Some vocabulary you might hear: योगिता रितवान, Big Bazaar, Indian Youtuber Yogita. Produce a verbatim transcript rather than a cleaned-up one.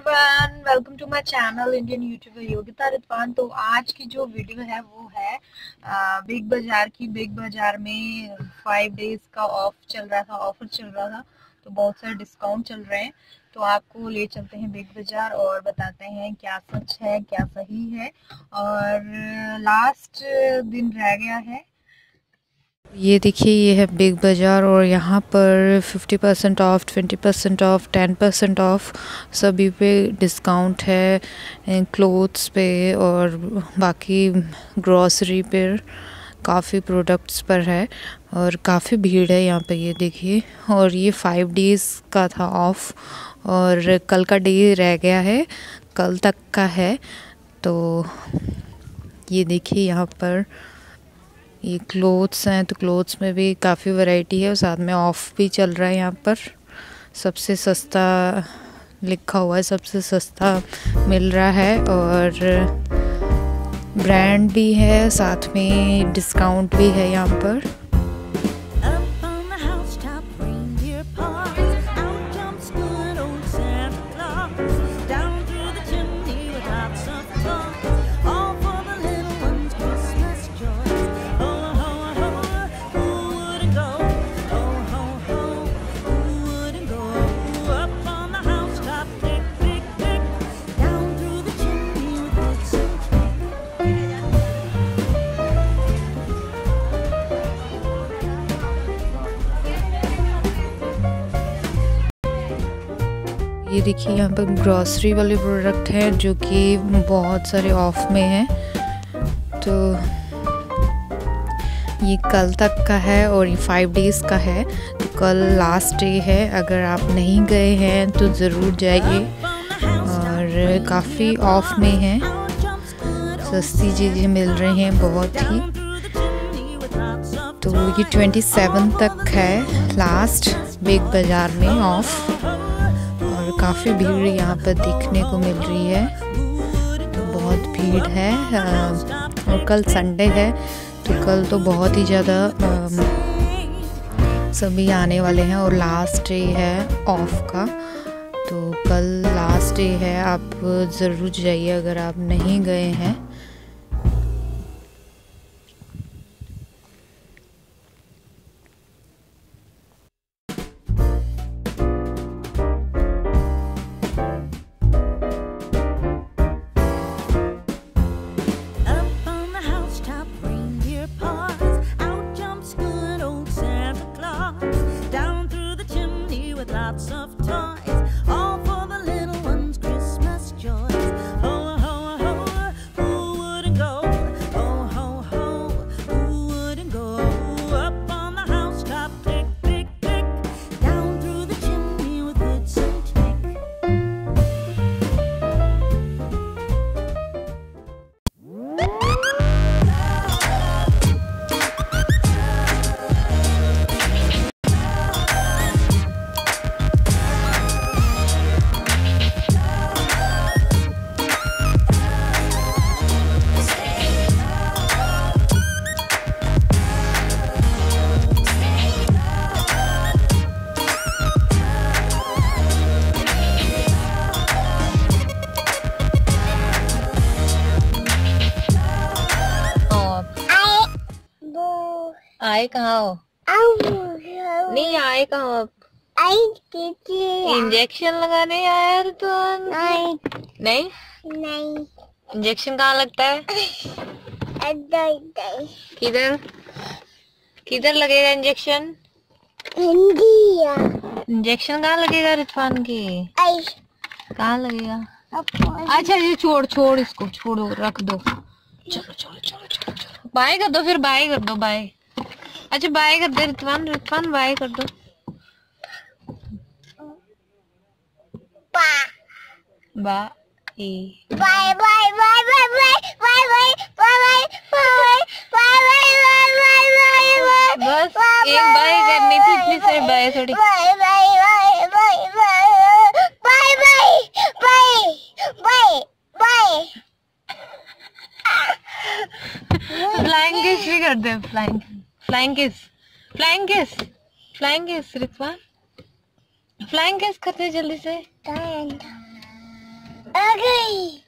Everyone, welcome to my channel Indian YouTuber योगिता रितवान। तो आज की जो वीडियो है वो है आ, बिग बाजार की। बिग बाजार में फाइव डेज का ऑफ चल रहा था, ऑफर चल रहा था, तो बहुत सारे डिस्काउंट चल रहे हैं। तो आपको ले चलते हैं बिग बाजार और बताते हैं क्या सच है क्या सही है। और लास्ट दिन रह गया है। ये देखिए, ये है बिग बाज़ार और यहाँ पर fifty percent off, twenty percent off, ten percent off सभी पे डिस्काउंट है, क्लोथ्स पे और बाकी ग्रॉसरी पे, काफ़ी प्रोडक्ट्स पर है और काफ़ी भीड़ है यहाँ पे। ये देखिए, और ये फाइव डेज़ का था ऑफ़ और कल का डे रह गया है, कल तक का है। तो ये देखिए, यहाँ पर ये क्लोथ्स हैं, तो क्लोथ्स में भी काफ़ी वैरायटी है और साथ में ऑफ़ भी चल रहा है। यहाँ पर सबसे सस्ता लिखा हुआ है, सबसे सस्ता मिल रहा है और ब्रांड भी है, साथ में डिस्काउंट भी है यहाँ पर। ये देखिए, यहाँ पर ग्रॉसरी वाले प्रोडक्ट हैं जो कि बहुत सारे ऑफ में हैं। तो ये कल तक का है और ये फाइव डेज़ का है, तो कल लास्ट डे है। अगर आप नहीं गए हैं तो ज़रूर जाइए, और काफ़ी ऑफ में हैं, सस्ती चीज़ें मिल रही हैं बहुत ही। तो ये ट्वेंटी सेवन तक है लास्ट बिग बाज़ार में ऑफ। काफ़ी भीड़ यहाँ पर देखने को मिल रही है, तो बहुत भीड़ है। और कल संडे है, तो कल तो बहुत ही ज़्यादा सभी आने वाले हैं और लास्ट डे है ऑफ का। तो कल लास्ट डे है, आप ज़रूर जाइए अगर आप नहीं गए हैं। आए कहाँ हो? नहीं आए कहाँ आप? इंजेक्शन लगाने आया तो? नहीं नहीं नहीं। इंजेक्शन कहाँ लगता है? किधर किधर लगेगा इंजेक्शन? इंजेक्शन कहाँ लगेगा रितवान की? कहाँ लगेगा? अच्छा ये छोड़ छोड़ इसको, छोड़ो, रख दो। चलो चलो चलो चलो चलो, बाय कर दो, फिर बाय कर दो, बाय। अच्छा बाय कर दे रितवान, रितवान बाय कर दो। बस एक बाय करनी थी, इतनी सारी बाय थोड़ी। फ्लाइंग किस भी कर दे, flying flying kiss, flying kiss, flying kiss Ritwan, flying kiss करते जल्दी से। आ गई।